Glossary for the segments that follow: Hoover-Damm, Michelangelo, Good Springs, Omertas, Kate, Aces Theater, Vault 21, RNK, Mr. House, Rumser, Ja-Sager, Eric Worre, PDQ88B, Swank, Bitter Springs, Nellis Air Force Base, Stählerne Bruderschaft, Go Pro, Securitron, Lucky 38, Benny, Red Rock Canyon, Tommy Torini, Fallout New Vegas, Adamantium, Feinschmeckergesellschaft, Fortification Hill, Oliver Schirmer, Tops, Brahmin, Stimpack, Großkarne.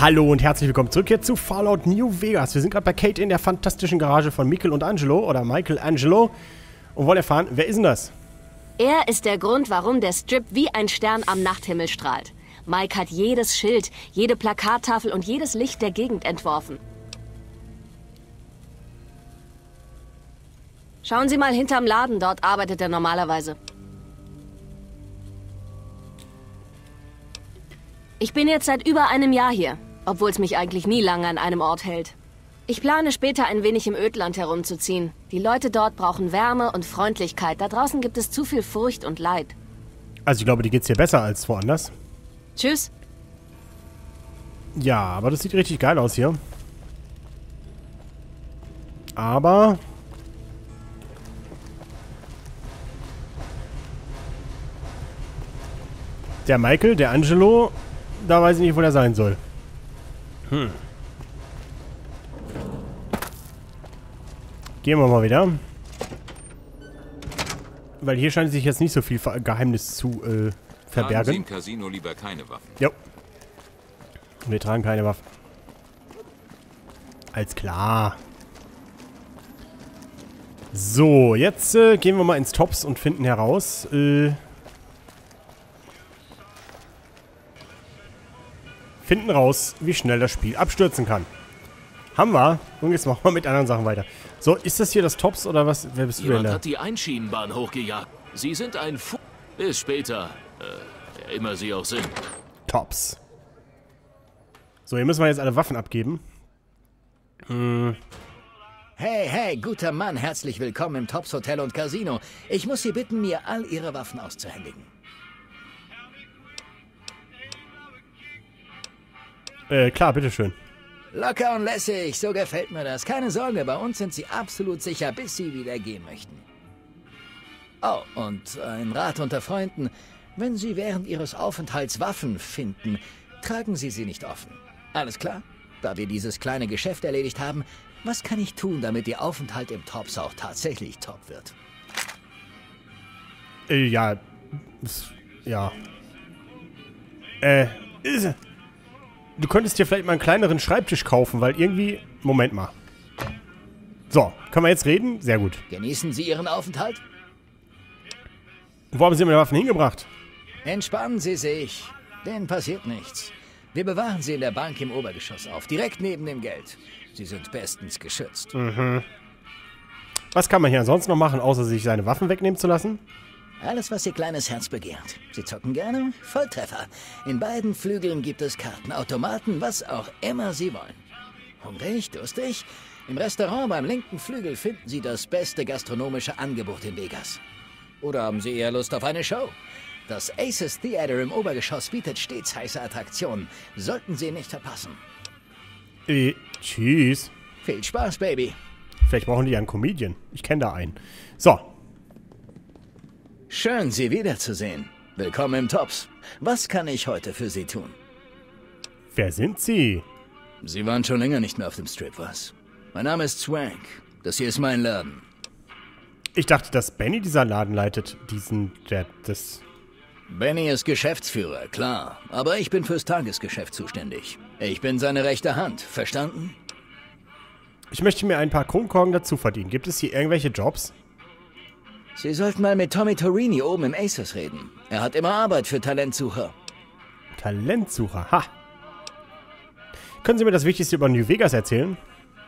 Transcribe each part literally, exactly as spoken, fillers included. Hallo und herzlich willkommen zurück hier zu Fallout New Vegas. Wir sind gerade bei Kate in der fantastischen Garage von Michelangelo oder Michelangelo und wollen erfahren, wer ist denn das? Er ist der Grund, warum der Strip wie ein Stern am Nachthimmel strahlt. Mike hat jedes Schild, jede Plakattafel und jedes Licht der Gegend entworfen. Schauen Sie mal hinterm Laden, dort arbeitet er normalerweise. Ich bin jetzt seit über einem Jahr hier, obwohl es mich eigentlich nie lange an einem Ort hält. Ich plane später ein wenig im Ödland herumzuziehen. Die Leute dort brauchen Wärme und Freundlichkeit. Da draußen gibt es zu viel Furcht und Leid. Also ich glaube, dir geht's hier besser als woanders. Tschüss. Ja, aber das sieht richtig geil aus hier. Aber... der Michael, der Angelo... da weiß ich nicht, wo der sein soll. Hm. Gehen wir mal wieder. Weil hier scheint sich jetzt nicht so viel Geheimnis zu äh, verbergen. Sie im Casino lieber keine Waffen. Ja. Wir tragen keine Waffen. Alles klar. So, jetzt äh, gehen wir mal ins Tops und finden heraus, äh, finden raus, wie schnell das Spiel abstürzen kann. Haben wir. Und jetzt machen wir mit anderen Sachen weiter. So, ist das hier das Tops oder was? Wer bist Jemand du denn da? Hat die Einschienenbahn hochgejagt. Sie sind ein Fu... Bis später. Äh, wer immer sie auch sind. Tops. So, hier müssen wir jetzt alle Waffen abgeben. Hm. Hey, hey, guter Mann. Herzlich willkommen im Tops Hotel und Casino. Ich muss Sie bitten, mir all Ihre Waffen auszuhändigen. Äh, klar, bitteschön. Locker und lässig, so gefällt mir das. Keine Sorge, bei uns sind Sie absolut sicher, bis Sie wieder gehen möchten. Oh, und ein Rat unter Freunden. Wenn Sie während Ihres Aufenthalts Waffen finden, tragen Sie sie nicht offen. Alles klar? Da wir dieses kleine Geschäft erledigt haben, was kann ich tun, damit Ihr Aufenthalt im Tops auch tatsächlich top wird? Äh, ja. Ja. Äh, ist... Du könntest dir vielleicht mal einen kleineren Schreibtisch kaufen, weil irgendwie... Moment mal. So, können wir jetzt reden? Sehr gut. Genießen Sie Ihren Aufenthalt? Wo haben Sie meine Waffen hingebracht? Entspannen Sie sich. Denen passiert nichts. Wir bewahren Sie in der Bank im Obergeschoss auf, direkt neben dem Geld. Sie sind bestens geschützt. Mhm. Was kann man hier ansonsten noch machen, außer sich seine Waffen wegnehmen zu lassen? Alles, was Ihr kleines Herz begehrt. Sie zocken gerne? Volltreffer. In beiden Flügeln gibt es Karten, Automaten, was auch immer Sie wollen. Hungrig? Durstig? Im Restaurant beim linken Flügel finden Sie das beste gastronomische Angebot in Vegas. Oder haben Sie eher Lust auf eine Show? Das Aces Theater im Obergeschoss bietet stets heiße Attraktionen. Sollten Sie nicht verpassen. Äh, tschüss. Viel Spaß, Baby. Vielleicht brauchen die einen Comedian. Ich kenne da einen. So. Schön, Sie wiederzusehen. Willkommen im Tops. Was kann ich heute für Sie tun? Wer sind Sie? Sie waren schon länger nicht mehr auf dem Strip, was? Mein Name ist Swank. Das hier ist mein Laden. Ich dachte, dass Benny dieser Laden leitet. Diesen, der, das... Benny ist Geschäftsführer, klar. Aber ich bin fürs Tagesgeschäft zuständig. Ich bin seine rechte Hand, verstanden? Ich möchte mir ein paar Kronkorken dazu verdienen. Gibt es hier irgendwelche Jobs? Sie sollten mal mit Tommy Torini oben im Aces reden. Er hat immer Arbeit für Talentsucher. Talentsucher, ha. Können Sie mir das Wichtigste über New Vegas erzählen?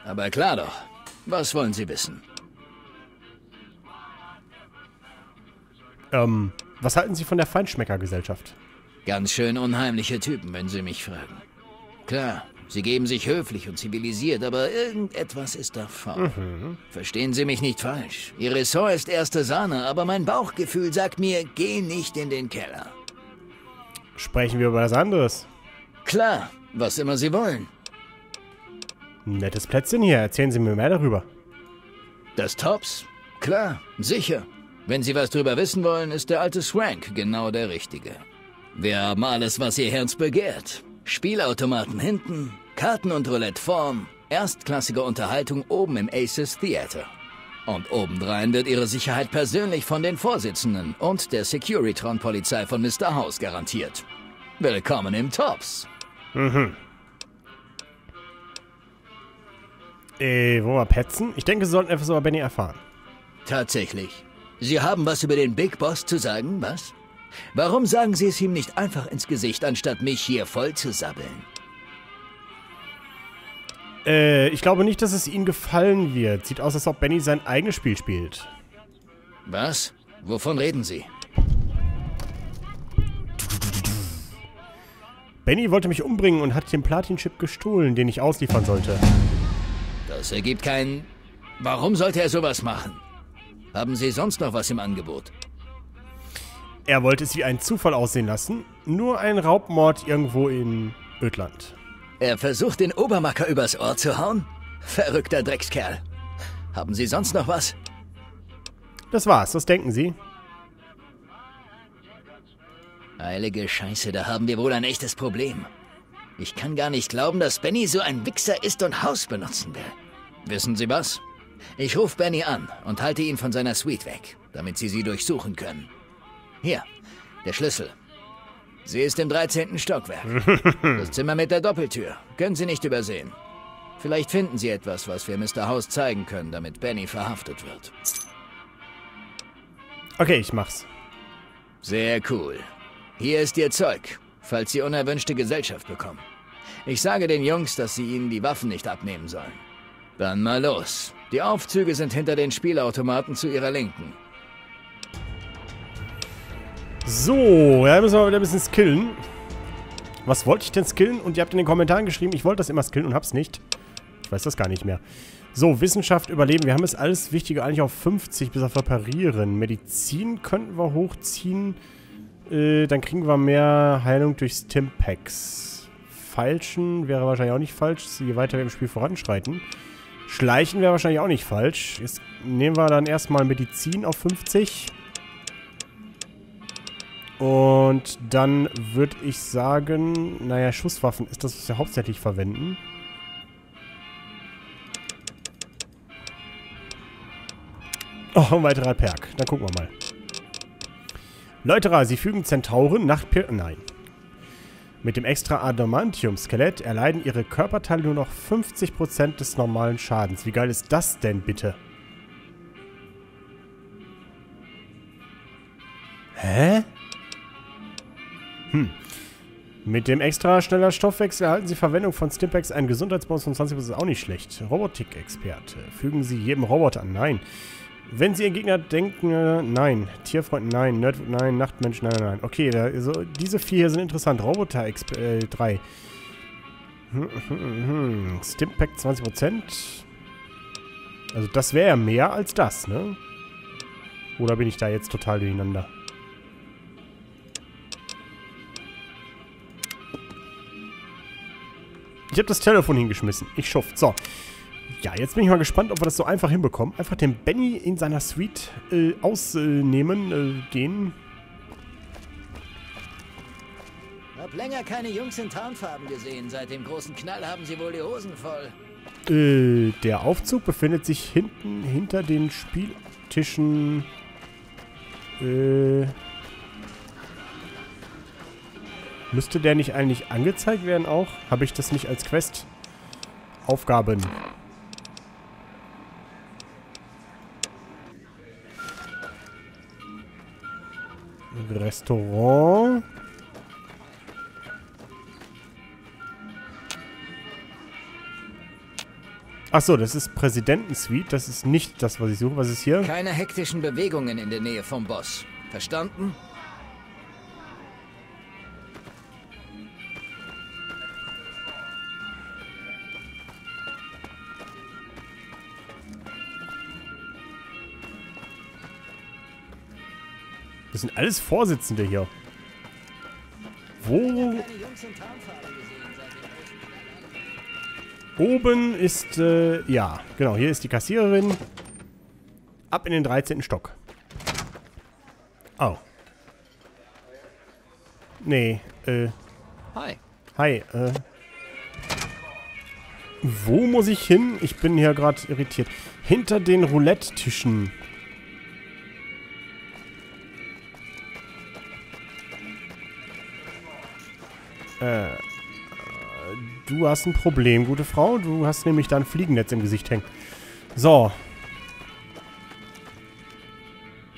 Aber klar doch. Was wollen Sie wissen? Ähm, was halten Sie von der Feinschmeckergesellschaft? Ganz schön unheimliche Typen, wenn Sie mich fragen. Klar, sie geben sich höflich und zivilisiert, aber irgendetwas ist da faul. Mhm. Verstehen Sie mich nicht falsch. Ihr Ressort ist erste Sahne, aber mein Bauchgefühl sagt mir, geh nicht in den Keller. Sprechen wir über was anderes? Klar, was immer Sie wollen. Nettes Plätzchen hier, erzählen Sie mir mehr darüber. Das Tops? Klar, sicher. Wenn Sie was drüber wissen wollen, ist der alte Swank genau der Richtige. Wir haben alles, was Ihr Herz begehrt. Spielautomaten hinten, Karten und Roulette vorn, erstklassige Unterhaltung oben im Aces Theater. Und obendrein wird Ihre Sicherheit persönlich von den Vorsitzenden und der Securitron-Polizei von Mister House garantiert. Willkommen im Tops. Mhm. Äh, wollen wir petzen? Ich denke, Sie sollten etwas über Benny erfahren. Tatsächlich. Sie haben was über den Big Boss zu sagen, was? Warum sagen Sie es ihm nicht einfach ins Gesicht, anstatt mich hier voll zu sabbeln? Äh, ich glaube nicht, dass es Ihnen gefallen wird. Sieht aus, als ob Benny sein eigenes Spiel spielt. Was? Wovon reden Sie? Benny wollte mich umbringen und hat den Platin-Chip gestohlen, den ich ausliefern sollte. Das ergibt keinen... Warum sollte er sowas machen? Haben Sie sonst noch was im Angebot? Er wollte es wie einen Zufall aussehen lassen. Nur ein Raubmord irgendwo in Ödland. Er versucht, den Obermacker übers Ohr zu hauen? Verrückter Dreckskerl. Haben Sie sonst noch was? Das war's. Was denken Sie? Heilige Scheiße, da haben wir wohl ein echtes Problem. Ich kann gar nicht glauben, dass Benny so ein Wichser ist und Haus benutzen will. Wissen Sie was? Ich rufe Benny an und halte ihn von seiner Suite weg, damit Sie sie durchsuchen können. Hier, der Schlüssel. Sie ist im dreizehnten Stockwerk. Das Zimmer mit der Doppeltür. Können Sie nicht übersehen. Vielleicht finden Sie etwas, was wir Mister House zeigen können, damit Benny verhaftet wird. Okay, ich mach's. Sehr cool. Hier ist Ihr Zeug, falls Sie unerwünschte Gesellschaft bekommen. Ich sage den Jungs, dass sie Ihnen die Waffen nicht abnehmen sollen. Dann mal los. Die Aufzüge sind hinter den Spielautomaten zu Ihrer Linken. So, ja, müssen wir wieder ein bisschen skillen. Was wollte ich denn skillen? Und ihr habt in den Kommentaren geschrieben, ich wollte das immer skillen und hab's nicht. Ich weiß das gar nicht mehr. So, Wissenschaft, Überleben. Wir haben jetzt alles Wichtige eigentlich auf fünfzig, bis auf Reparieren. Medizin könnten wir hochziehen. Dann kriegen wir mehr Heilung durch Stimpacks. Falschen wäre wahrscheinlich auch nicht falsch, je weiter wir im Spiel voranschreiten. Schleichen wäre wahrscheinlich auch nicht falsch. Jetzt nehmen wir dann erstmal Medizin auf fünfzig. Und dann würde ich sagen, naja, Schusswaffen ist das, was wir hauptsächlich verwenden. Oh, ein weiterer Perk. Dann gucken wir mal. Läuterer, Sie fügen Zentauren nach... Pir Nein. Mit dem extra Adamantium-Skelett erleiden Ihre Körperteile nur noch fünfzig Prozent des normalen Schadens. Wie geil ist das denn bitte? Hä? Hm. Mit dem extra schneller Stoffwechsel erhalten Sie Verwendung von Stimpacks einen Gesundheitsbonus von zwanzig Prozent. Das ist auch nicht schlecht. Robotik-Experte. Fügen Sie jedem Roboter an. Nein. Wenn Sie Ihren Gegner denken, äh, nein. Tierfreund, nein. Nerdwood, nein. Nachtmensch, nein, nein. Okay, also diese vier hier sind interessant. Roboter äh, drei. Hm, hm, hm. Stimpack zwanzig Prozent. Also das wäre ja mehr als das, ne? Oder bin ich da jetzt total durcheinander? Ich habe das Telefon hingeschmissen. Ich schuft. So. Ja, jetzt bin ich mal gespannt, ob wir das so einfach hinbekommen. Einfach den Benny in seiner Suite äh, ausnehmen, äh, gehen. Hab länger keine Jungs in Tarnfarben gesehen. Seit dem großen Knall haben sie wohl die Hosen voll. Äh, der Aufzug befindet sich hinten hinter den Spieltischen. Äh, müsste der nicht eigentlich angezeigt werden auch? Habe ich das nicht als Quest? Aufgaben. Restaurant. Achso, das ist Präsidentensuite. Das ist nicht das, was ich suche. Was ist hier? Keine hektischen Bewegungen in der Nähe vom Boss. Verstanden? Das sind alles Vorsitzende hier. Wo? Oben ist, äh, ja, genau, hier ist die Kassiererin. Ab in den dreizehnten Stock. Oh. Nee, äh. Hi. Hi, äh. Wo muss ich hin? Ich bin hier gerade irritiert. Hinter den Roulette-Tischen. du hast ein Problem, gute Frau. Du hast nämlich da ein Fliegennetz im Gesicht hängen. So.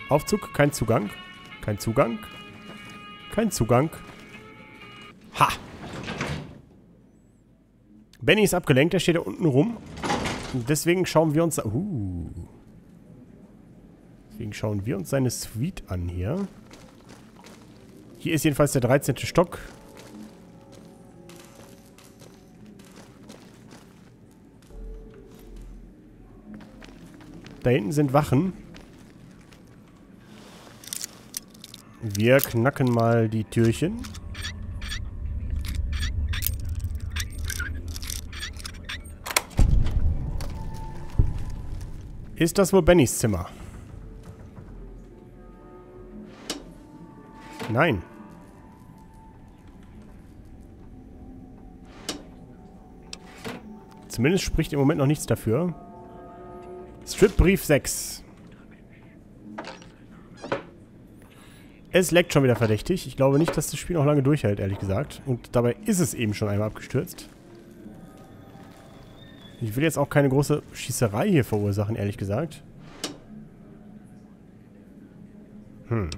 Aufzug, kein Zugang. Kein Zugang. Kein Zugang. Ha! Benny ist abgelenkt, der steht da unten rum. Und deswegen schauen wir uns... Uh. Deswegen schauen wir uns seine Suite an hier. Hier ist jedenfalls der dreizehnte Stock. Da hinten sind Wachen. Wir knacken mal die Türchen. Ist das wohl Bennys Zimmer? Nein. Zumindest spricht im Moment noch nichts dafür. Stripbrief sechs. Es leckt schon wieder verdächtig. Ich glaube nicht, dass das Spiel noch lange durchhält, ehrlich gesagt. Und dabei ist es eben schon einmal abgestürzt. Ich will jetzt auch keine große Schießerei hier verursachen, ehrlich gesagt. Hm.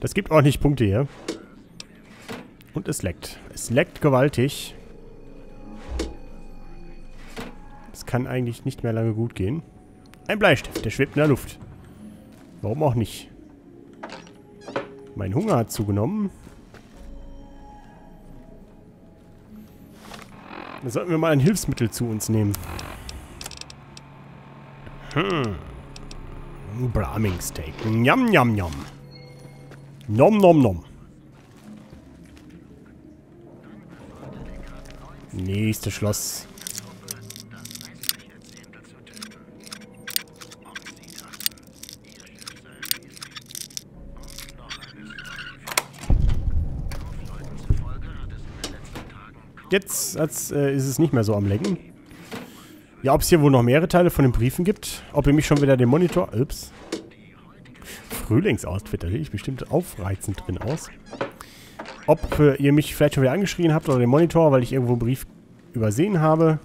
Das gibt auch nicht Punkte hier. Und es leckt. Es leckt gewaltig. Es kann eigentlich nicht mehr lange gut gehen. Ein Bleistift, der schwebt in der Luft. Warum auch nicht? Mein Hunger hat zugenommen. Dann sollten wir mal ein Hilfsmittel zu uns nehmen. Hm. Braming Steak. Njam, njam, njam. Nom, nom, nom. Nächstes Schloss. Jetzt als, äh, ist es nicht mehr so am Lecken. Ja, ob es hier wohl noch mehrere Teile von den Briefen gibt. Ob ihr mich schon wieder den Monitor... Ups. Frühlingsoutfit, da sehe ich bestimmt aufreizend drin aus. Ob äh, ihr mich vielleicht schon wieder angeschrien habt oder den Monitor, weil ich irgendwo einen Brief übersehen habe.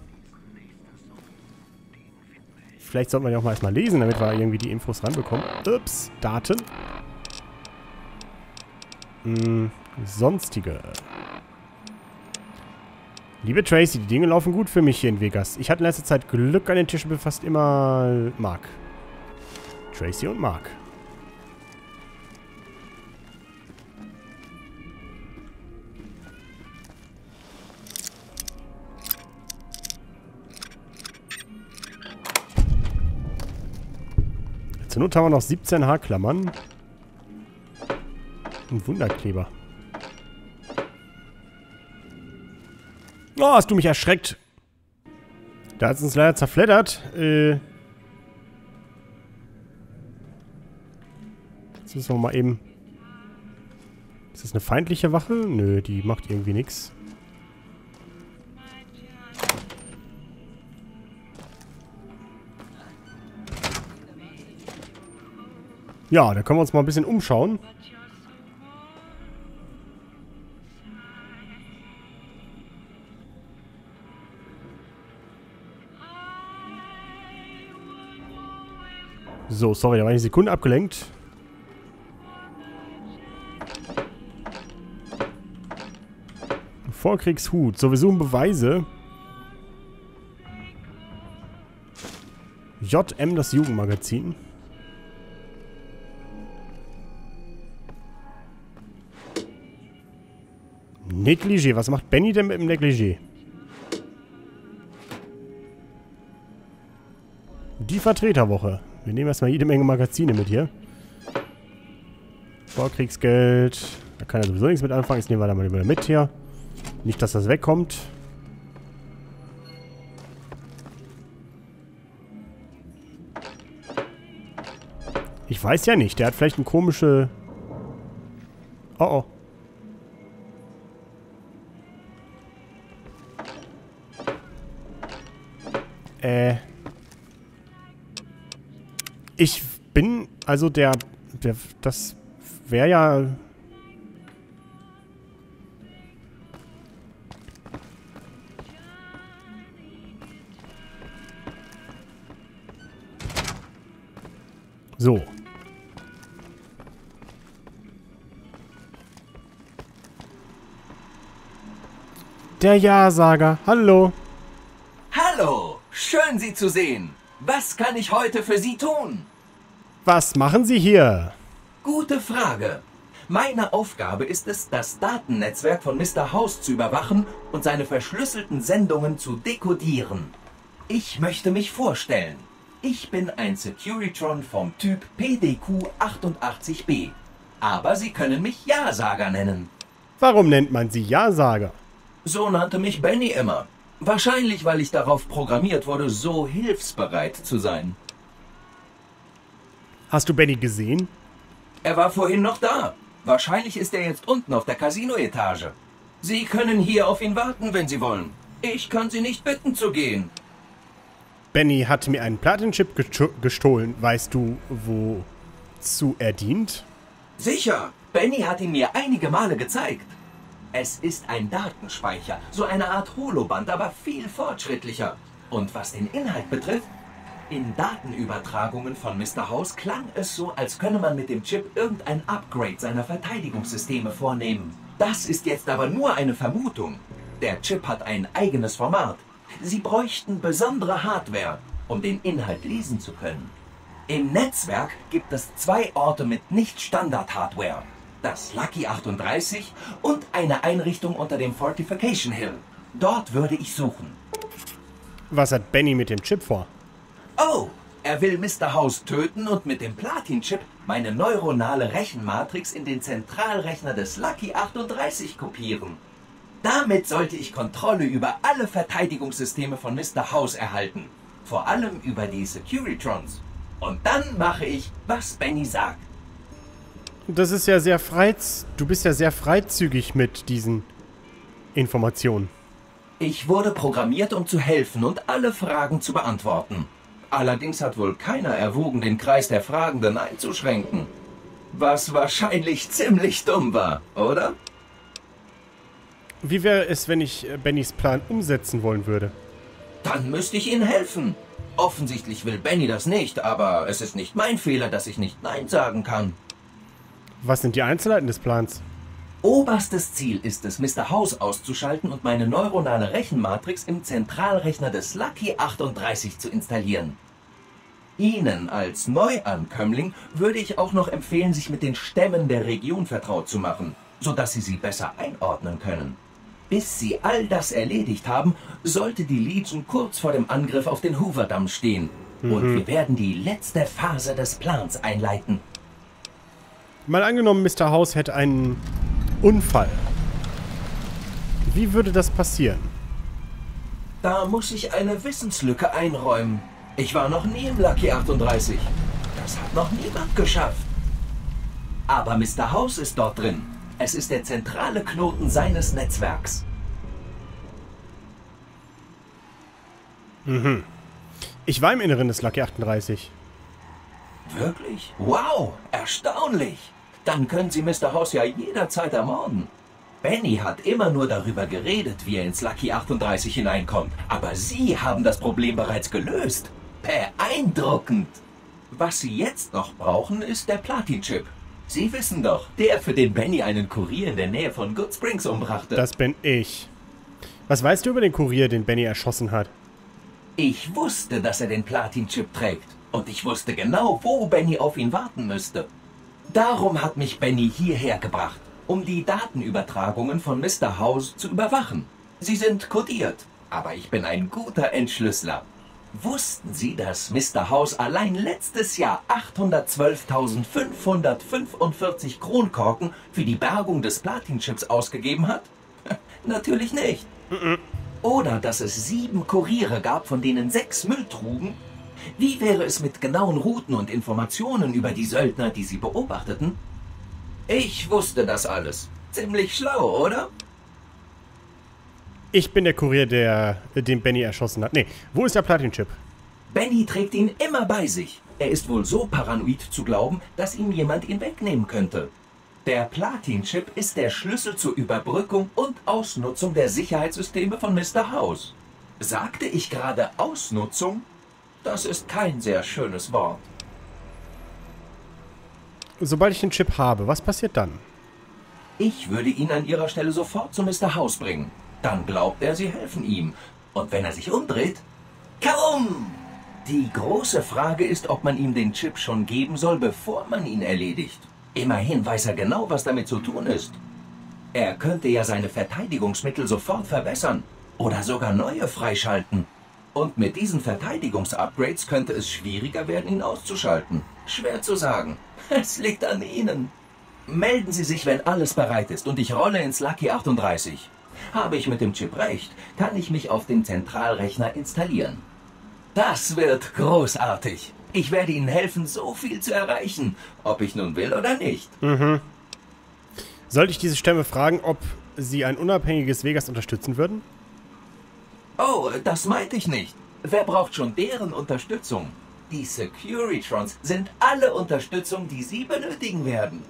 Vielleicht sollten wir den auch mal erstmal lesen, damit wir irgendwie die Infos ranbekommen. Ups, Daten. Hm, sonstige. Liebe Tracy, die Dinge laufen gut für mich hier in Vegas. Ich hatte in letzter Zeit Glück an den Tischen mit fast immer Mark. Tracy und Mark. Zur Not haben wir noch siebzehn Haarklammern. Ein Wunderkleber. Oh, hast du mich erschreckt. Da hat es uns leider zerfleddert. Äh Jetzt müssen wir mal eben... Ist das eine feindliche Wache? Nö, die macht irgendwie nichts. Ja, da können wir uns mal ein bisschen umschauen. So, sorry, da war ich eine Sekunde abgelenkt. Vorkriegshut. So, wir suchen Beweise. J M, das Jugendmagazin. Negligé. Was macht Benny denn mit dem Negligé? Die Vertreterwoche. Wir nehmen erstmal jede Menge Magazine mit hier. Vorkriegsgeld. Da kann er sowieso nichts mit anfangen. Jetzt nehmen wir da mal mit hier. Nicht, dass das wegkommt. Ich weiß ja nicht. Der hat vielleicht eine komische... Oh oh. Äh. Ich bin... Also der... der das wäre ja... So. Der Ja-Sager. Hallo. Hallo. Schön, Sie zu sehen. Was kann ich heute für Sie tun? Was machen Sie hier? Gute Frage. Meine Aufgabe ist es, das Datennetzwerk von Mister House zu überwachen und seine verschlüsselten Sendungen zu dekodieren. Ich möchte mich vorstellen. Ich bin ein Securitron vom Typ P D Q acht acht B. Aber Sie können mich Ja-Sager nennen. Warum nennt man Sie Ja-Sager? So nannte mich Benny immer. Wahrscheinlich, weil ich darauf programmiert wurde, so hilfsbereit zu sein. Hast du Benny gesehen? Er war vorhin noch da. Wahrscheinlich ist er jetzt unten auf der Casino-Etage. Sie können hier auf ihn warten, wenn Sie wollen. Ich kann Sie nicht bitten zu gehen. Benny hat mir einen Platin-Chip gestohlen. Weißt du, wozu er dient? Sicher. Benny hat ihn mir einige Male gezeigt. Es ist ein Datenspeicher, so eine Art Holoband, aber viel fortschrittlicher. Und was den Inhalt betrifft, in Datenübertragungen von Mister House klang es so, als könne man mit dem Chip irgendein Upgrade seiner Verteidigungssysteme vornehmen. Das ist jetzt aber nur eine Vermutung. Der Chip hat ein eigenes Format. Sie bräuchten besondere Hardware, um den Inhalt lesen zu können. Im Netzwerk gibt es zwei Orte mit Nicht-Standard-Hardware. Das Lucky achtunddreißig und eine Einrichtung unter dem Fortification Hill. Dort würde ich suchen. Was hat Benny mit dem Chip vor? Oh, er will Mister House töten und mit dem Platin-Chip meine neuronale Rechenmatrix in den Zentralrechner des Lucky achtunddreißig kopieren. Damit sollte ich Kontrolle über alle Verteidigungssysteme von Mister House erhalten. Vor allem über die Securitrons. Und dann mache ich, was Benny sagt. Das ist ja sehr freiz... Du bist ja sehr freizügig mit diesen Informationen. Ich wurde programmiert, um zu helfen und alle Fragen zu beantworten. Allerdings hat wohl keiner erwogen, den Kreis der Fragenden einzuschränken. Was wahrscheinlich ziemlich dumm war, oder? Wie wäre es, wenn ich Bennys Plan umsetzen wollen würde? Dann müsste ich Ihnen helfen. Offensichtlich will Benny das nicht, aber es ist nicht mein Fehler, dass ich nicht Nein sagen kann. Was sind die Einzelheiten des Plans? Oberstes Ziel ist es, Mister House auszuschalten und meine neuronale Rechenmatrix im Zentralrechner des Lucky achtunddreißig zu installieren. Ihnen als Neuankömmling würde ich auch noch empfehlen, sich mit den Stämmen der Region vertraut zu machen, sodass Sie sie besser einordnen können. Bis Sie all das erledigt haben, sollte die Legion kurz vor dem Angriff auf den Hoover-Damm stehen. Mhm. Und wir werden die letzte Phase des Plans einleiten. Mal angenommen, Mister House hätte einen Unfall. Wie würde das passieren? Da muss ich eine Wissenslücke einräumen. Ich war noch nie im Lucky achtunddreißig. Das hat noch niemand geschafft. Aber Mister House ist dort drin. Es ist der zentrale Knoten seines Netzwerks. Mhm. Ich war im Inneren des Lucky achtunddreißig. Wirklich? Wow! Erstaunlich! Dann können Sie Mister House ja jederzeit ermorden. Benny hat immer nur darüber geredet, wie er ins Lucky achtunddreißig hineinkommt. Aber Sie haben das Problem bereits gelöst. Beeindruckend! Was Sie jetzt noch brauchen, ist der Platin-Chip. Sie wissen doch, der, für den Benny einen Kurier in der Nähe von Good Springs umbrachte. Das bin ich. Was weißt du über den Kurier, den Benny erschossen hat? Ich wusste, dass er den Platin-Chip trägt. Und ich wusste genau, wo Benny auf ihn warten müsste. Darum hat mich Benny hierher gebracht, um die Datenübertragungen von Mister House zu überwachen. Sie sind kodiert, aber ich bin ein guter Entschlüsseler. Wussten Sie, dass Mister House allein letztes Jahr achthundertzwölftausendfünfhundertfünfundvierzig Kronkorken für die Bergung des Platin-Chips ausgegeben hat? Natürlich nicht. Oder dass es sieben Kuriere gab, von denen sechs Müll trugen? Wie wäre es mit genauen Routen und Informationen über die Söldner, die sie beobachteten? Ich wusste das alles. Ziemlich schlau, oder? Ich bin der Kurier, der äh, den Benny erschossen hat. Nee, wo ist der Platin-Chip? Benny trägt ihn immer bei sich. Er ist wohl so paranoid zu glauben, dass ihm jemand ihn wegnehmen könnte. Der Platin-Chip ist der Schlüssel zur Überbrückung und Ausnutzung der Sicherheitssysteme von Mister House. Sagte ich gerade Ausnutzung? Das ist kein sehr schönes Wort. Sobald ich den Chip habe, was passiert dann? Ich würde ihn an Ihrer Stelle sofort zu Mister House bringen. Dann glaubt er, Sie helfen ihm. Und wenn er sich umdreht, kaum! Die große Frage ist, ob man ihm den Chip schon geben soll, bevor man ihn erledigt. Immerhin weiß er genau, was damit zu tun ist. Er könnte ja seine Verteidigungsmittel sofort verbessern oder sogar neue freischalten. Und mit diesen Verteidigungsupgrades könnte es schwieriger werden, ihn auszuschalten. Schwer zu sagen. Es liegt an Ihnen. Melden Sie sich, wenn alles bereit ist und ich rolle ins Lucky achtunddreißig. Habe ich mit dem Chip recht, kann ich mich auf dem Zentralrechner installieren. Das wird großartig. Ich werde Ihnen helfen, so viel zu erreichen, ob ich nun will oder nicht. Mhm. Sollte ich diese Stämme fragen, ob Sie ein unabhängiges Vegas unterstützen würden? Oh, das meinte ich nicht. Wer braucht schon deren Unterstützung? Die Securitrons sind alle Unterstützung, die Sie benötigen werden.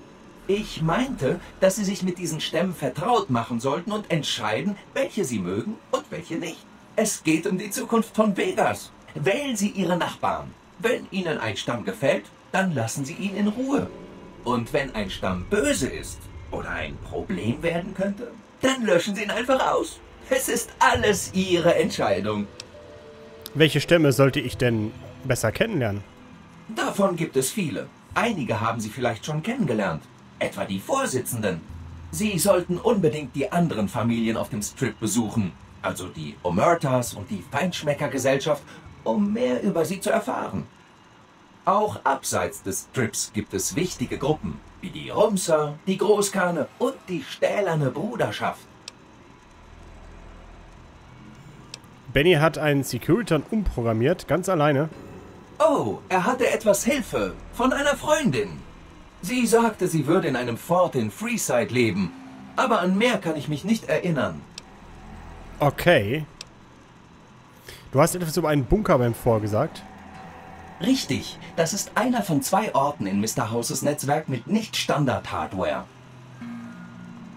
Ich meinte, dass Sie sich mit diesen Stämmen vertraut machen sollten und entscheiden, welche Sie mögen und welche nicht. Es geht um die Zukunft von Vegas. Wählen Sie Ihre Nachbarn. Wenn Ihnen ein Stamm gefällt, dann lassen Sie ihn in Ruhe. Und wenn ein Stamm böse ist oder ein Problem werden könnte, dann löschen Sie ihn einfach aus. Es ist alles Ihre Entscheidung. Welche Stämme sollte ich denn besser kennenlernen? Davon gibt es viele. Einige haben Sie vielleicht schon kennengelernt. Etwa die Vorsitzenden. Sie sollten unbedingt die anderen Familien auf dem Strip besuchen, also die Omertas und die Feinschmeckergesellschaft, um mehr über sie zu erfahren. Auch abseits des Strips gibt es wichtige Gruppen, wie die Rumser, die Großkarne und die Stählerne Bruderschaft. Benny hat einen Securitron umprogrammiert, ganz alleine. Oh, er hatte etwas Hilfe von einer Freundin. Sie sagte, sie würde in einem Fort in Freeside leben, aber an mehr kann ich mich nicht erinnern. Okay. Du hast etwas über einen Bunker beim Fort gesagt? Richtig, das ist einer von zwei Orten in Mister Houses Netzwerk mit Nicht-Standard-Hardware.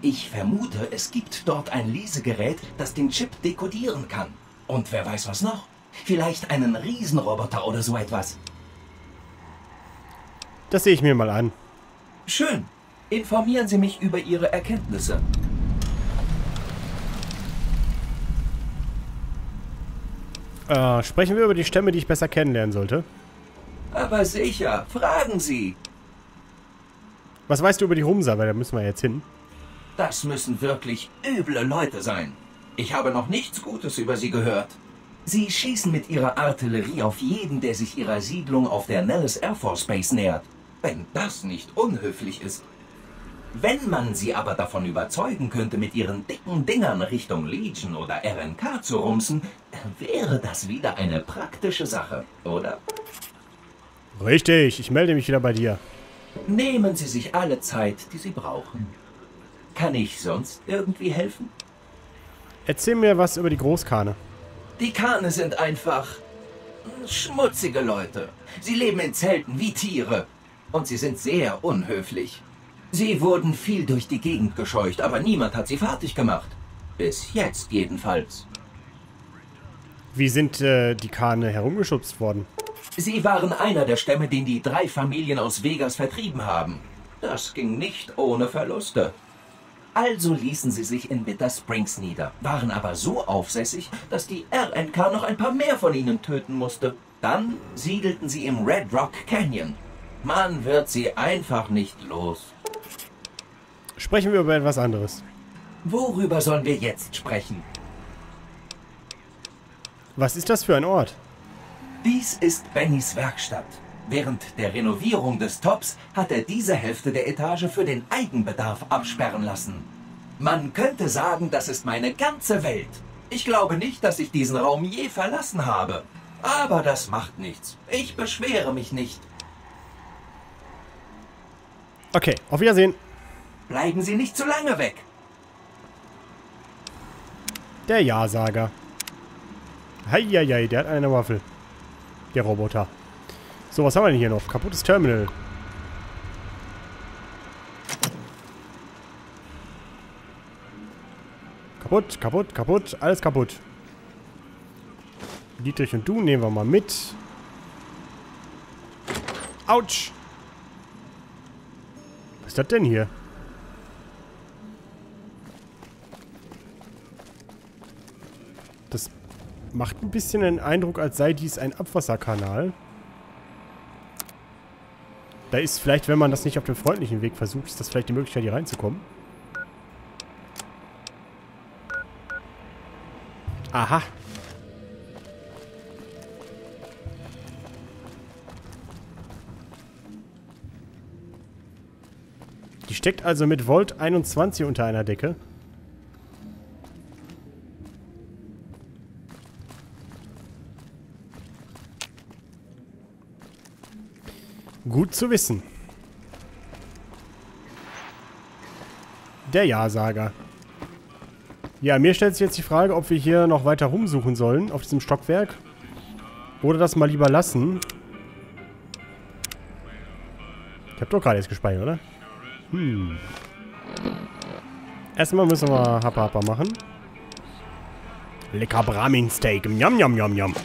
Ich vermute, es gibt dort ein Lesegerät, das den Chip dekodieren kann. Und wer weiß was noch? Vielleicht einen Riesenroboter oder so etwas. Das sehe ich mir mal an. Schön. Informieren Sie mich über Ihre Erkenntnisse. Äh, sprechen wir über die Stämme, die ich besser kennenlernen sollte? Aber sicher. Fragen Sie. Was weißt du über die Rumser? Weil da müssen wir jetzt hin. Das müssen wirklich üble Leute sein. Ich habe noch nichts Gutes über sie gehört. Sie schießen mit ihrer Artillerie auf jeden, der sich ihrer Siedlung auf der Nellis Air Force Base nähert. Wenn das nicht unhöflich ist. Wenn man sie aber davon überzeugen könnte, mit ihren dicken Dingern Richtung Legion oder R N K zu rumsen, wäre das wieder eine praktische Sache, oder? Richtig, ich melde mich wieder bei dir. Nehmen Sie sich alle Zeit, die Sie brauchen. Kann ich sonst irgendwie helfen? Erzähl mir was über die Großkarne. Die Karne sind einfach schmutzige Leute. Sie leben in Zelten wie Tiere. Und sie sind sehr unhöflich. Sie wurden viel durch die Gegend gescheucht, aber niemand hat sie fertig gemacht. Bis jetzt jedenfalls. Wie sind äh, die Karne herumgeschubst worden? Sie waren einer der Stämme, den die drei Familien aus Vegas vertrieben haben. Das ging nicht ohne Verluste. Also ließen sie sich in Bitter Springs nieder, waren aber so aufsässig, dass die R N K noch ein paar mehr von ihnen töten musste. Dann siedelten sie im Red Rock Canyon. Man wird sie einfach nicht los. Sprechen wir über etwas anderes. Worüber sollen wir jetzt sprechen? Was ist das für ein Ort? Dies ist Bennys Werkstatt. Während der Renovierung des Tops hat er diese Hälfte der Etage für den Eigenbedarf absperren lassen. Man könnte sagen, das ist meine ganze Welt. Ich glaube nicht, dass ich diesen Raum je verlassen habe. Aber das macht nichts. Ich beschwere mich nicht. Okay, auf Wiedersehen. Bleiben Sie nicht zu lange weg. Der Ja-Sager. Heieiei, der hat eine Waffel. Der Roboter. So, was haben wir denn hier noch? Kaputtes Terminal. Kaputt, kaputt, kaputt. Alles kaputt. Dietrich und du nehmen wir mal mit. Autsch! Was ist das denn hier? Das macht ein bisschen den Eindruck, als sei dies ein Abwasserkanal. Da ist vielleicht, wenn man das nicht auf dem freundlichen Weg versucht, ist das vielleicht die Möglichkeit, hier reinzukommen. Aha. Die steckt also mit Vault einundzwanzig unter einer Decke. Gut zu wissen. Der Ja-Sager. Ja, mir stellt sich jetzt die Frage, ob wir hier noch weiter rumsuchen sollen auf diesem Stockwerk. Oder das mal lieber lassen. Ich habe doch gerade jetzt gespeichert, oder? Hm. Erstmal müssen wir Hapa-Hapa machen. Lecker Brahmin-Steak. Yum, yum, yum, yum.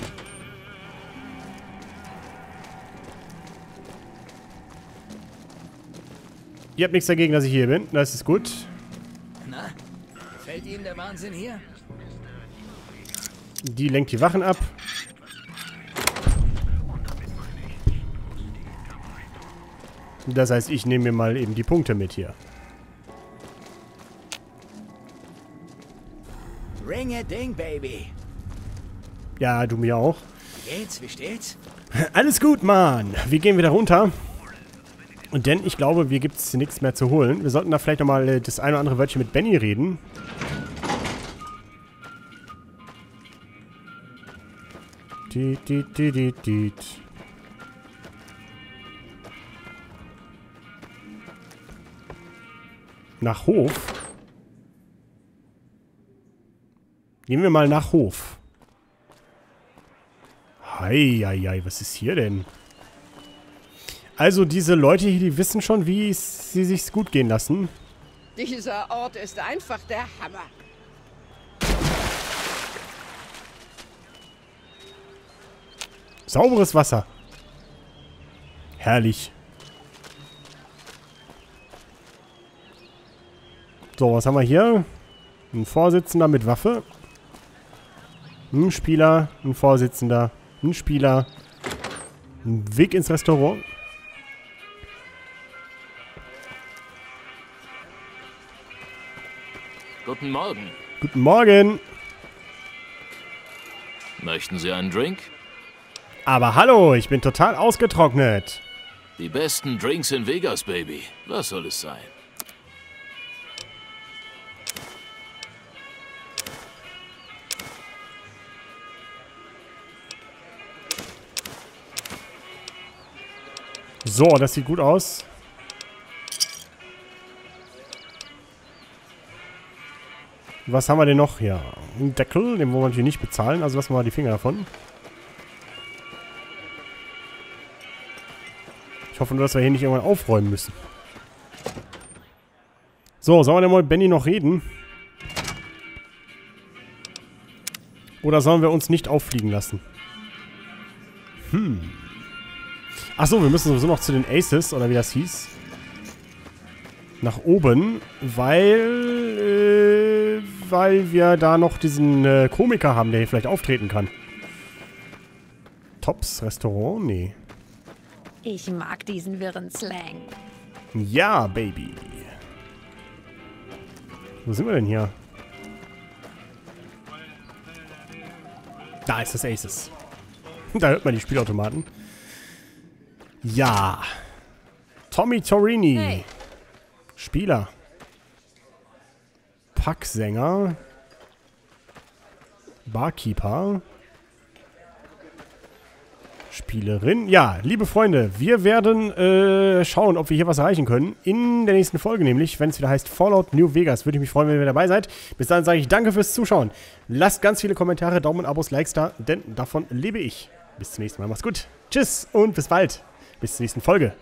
Ihr habt nichts dagegen, dass ich hier bin. Das ist gut. Na, fällt Ihnen der Wahnsinn hier? Die lenkt die Wachen ab. Das heißt, ich nehme mir mal eben die Punkte mit hier. Ring a ding, baby. Ja, du mir auch. Wie geht's? Wie steht's? Alles gut, Mann. Wir gehen wieder runter. Und denn ich glaube, wir gibt es nichts mehr zu holen. Wir sollten da vielleicht nochmal äh, das ein oder andere Wörtchen mit Benny reden. Diet, diet, diet, diet, diet. Nach Hof? Gehen wir mal nach Hof. Hei, hei, hei, was ist hier denn? Also diese Leute hier, die wissen schon, wie sie sich's gut gehen lassen. Dieser Ort ist einfach der Hammer. Sauberes Wasser. Herrlich. So, was haben wir hier? Ein Vorsitzender mit Waffe. Ein Spieler, ein Vorsitzender, ein Spieler. Ein Weg ins Restaurant. Guten Morgen. Guten Morgen. Möchten Sie einen Drink? Aber hallo, ich bin total ausgetrocknet. Die besten Drinks in Vegas, Baby. Was soll es sein? So, das sieht gut aus. Was haben wir denn noch hier? Ein Deckel, den wollen wir natürlich nicht bezahlen, also lassen wir mal die Finger davon. Ich hoffe nur, dass wir hier nicht irgendwann aufräumen müssen. So, sollen wir denn mal mit Benny noch reden? Oder sollen wir uns nicht auffliegen lassen? Hm. Achso, wir müssen sowieso noch zu den Aces, oder wie das hieß. Nach oben, weil... Äh, weil wir da noch diesen äh, Komiker haben, der hier vielleicht auftreten kann. Tops Restaurant? Nee. Ich mag diesen wirren Slang. Ja, Baby. Wo sind wir denn hier? Da ist das Aces. Da hört man die Spielautomaten. Ja. Tommy Torini. Hey. Spieler. Packsänger. Barkeeper. Spielerin. Ja, liebe Freunde, wir werden äh, schauen, ob wir hier was erreichen können. In der nächsten Folge nämlich, wenn es wieder heißt Fallout New Vegas. Würde ich mich freuen, wenn ihr dabei seid. Bis dann sage ich danke fürs Zuschauen. Lasst ganz viele Kommentare, Daumen, Abos, Likes da, denn davon lebe ich. Bis zum nächsten Mal. Macht's gut. Tschüss und bis bald. Bis zur nächsten Folge.